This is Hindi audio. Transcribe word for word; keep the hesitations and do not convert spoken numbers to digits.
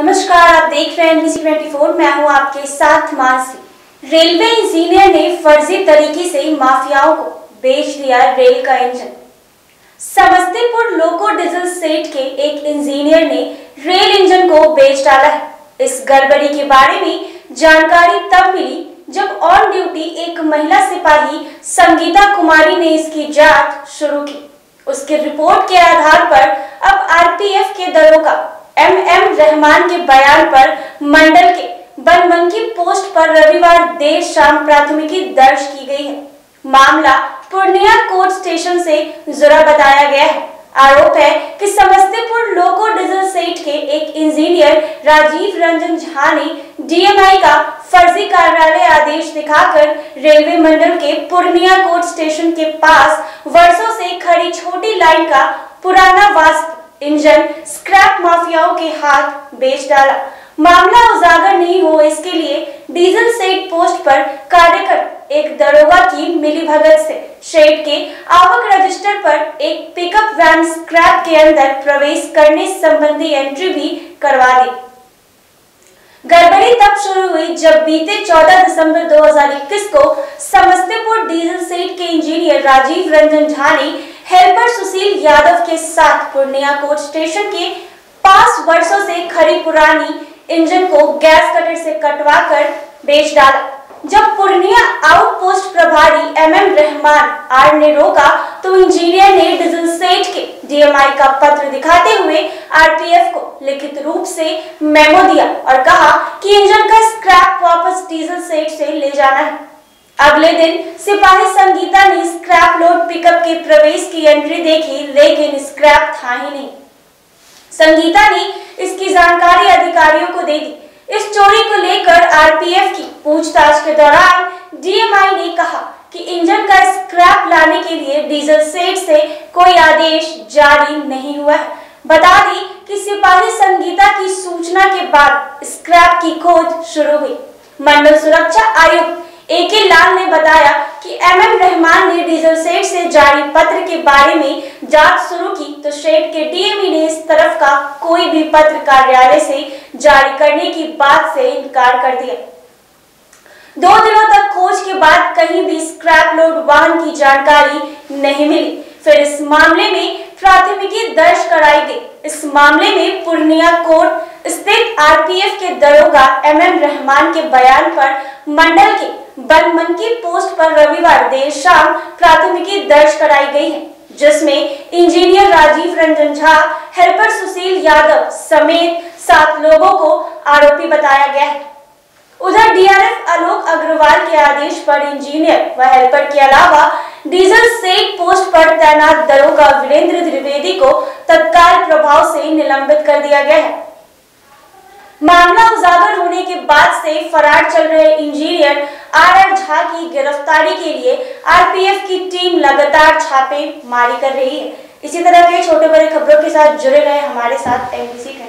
नमस्कार, आप देख रहे हैं एनबीसी चौबीस, मैं हूं आपके साथ मानसी। रेलवे इंजीनियर ने फर्जी तरीके से माफियाओं को बेच दिया रेल का engine. Samastipur loco diesel shed के एक इंजीनियर ने रेल इंजन को बेच डाला है। इस गड़बड़ी के बारे में जानकारी तब मिली जब ऑन ड्यूटी एक महिला सिपाही संगीता कुमारी ने इसकी जांच शुरू की। उसके रिपोर्ट के आधार पर अब आरपीएफ के दलों का एमएम रहमान के बयान पर मंडल के बनमनखी पोस्ट पर रविवार देर शाम प्राथमिकी दर्ज की गई है। मामला पूर्णिया कोर्ट स्टेशन से जुड़ा बताया गया है। आरोप है कि समस्तीपुर लोको डीजल सेट के एक इंजीनियर राजीव रंजन झा ने डीएमआई का फर्जी कार्यालय आदेश दिखाकर रेलवे मंडल के पूर्णिया कोर्ट स्टेशन के पास वर्षों से खड़ी छोटी लाइन का पुराना वास्प इंजन स्क्रैप माफियाओं के हाथ बेच डाला। मामला उजागर नहीं हो इसके लिए डीजल सेट पोस्ट पर कार्यकर एक दरोगा की मिलीभगत से शेड के आवक रजिस्टर पर एक पिकअप वैन स्क्रैप के अंदर प्रवेश करने संबंधी एंट्री भी करवा दी। गड़बड़ी तब शुरू हुई जब बीते चौदह दिसंबर दो हज़ार इक्कीस को समस्तीपुर डीजल सेट के इंजीनियर राजीव रंजन झा ने हेल्पर सुशील यादव के साथ पूर्णिया कोर्ट स्टेशन के पास वर्षों से खड़ी पुरानी इंजन को गैस कटर से कटवाकर बेच डाला। जब पूर्णिया आउटपोस्ट प्रभारी एमएम रहमान आर ने रोका तो इंजीनियर ने डीजल सेट के डीएमआई का पत्र दिखाते हुए आरपीएफ को लिखित रूप से मेमो दिया और कहा कि इंजन का स्क्रैप वापस डीजल सेट से ले जाना है। अगले दिन सिपाही संगीता ने स्क्रैप लोड पिकअप के प्रवेश की एंट्री देखी, लेकिन स्क्रैप था ही नहीं। संगीता ने इसकी जानकारी अधिकारियों को दे दी। इस चोरी को लेकर आरपीएफ की पूछताछ के दौरान डीएमआई ने कहा कि इंजन का स्क्रैप लाने के लिए डीजल सेट से कोई आदेश जारी नहीं हुआ है। बता दें कि सिपाही संगीता की सूचना के बाद स्क्रैप की खोज शुरू हुई। मंडल सुरक्षा आयुक्त एके लाल ने बताया कि एमएम रहमान ने डीजल सेट से जारी पत्र के बारे में जांच शुरू की तो सेट के डीएमई ने इस तरफ का कोई भी पत्र कार्यालय से जारी करने की बात से इनकार कर दिया। दो दिनों तक खोज के बाद कहीं भी स्क्रैप लोड वाहन की जानकारी नहीं मिली। फिर इस मामले में प्राथमिकी दर्ज कराई गई। इस मामले में पूर्णिया कोर्ट स्थित आरपीएफ के दरोगा एमएम रहमान के बयान पर मंडल के बनमनखी पोस्ट पर रविवार देर शाम प्राथमिकी दर्ज कराई गई है, जिसमें इंजीनियर राजीव रंजन झा, हेल्पर सुशील यादव समेत सात लोगों को आरोपी बताया गया है। उधर डीआरएफ आलोक अग्रवाल के आदेश पर इंजीनियर व हेल्पर के अलावा डीजल सेट पोस्ट पर तैनात दरोगा वीरेंद्र द्विवेदी को तत्काल प्रभाव से निलंबित कर दिया गया है। मामला उजागर होने के बाद से फरार चल रहे इंजीनियर आर झा की गिरफ्तारी के लिए आरपीएफ की टीम लगातार छापे मारी कर रही है। इसी तरह के छोटे बड़े खबरों के साथ जुड़े रहे हमारे साथ एनबीसी।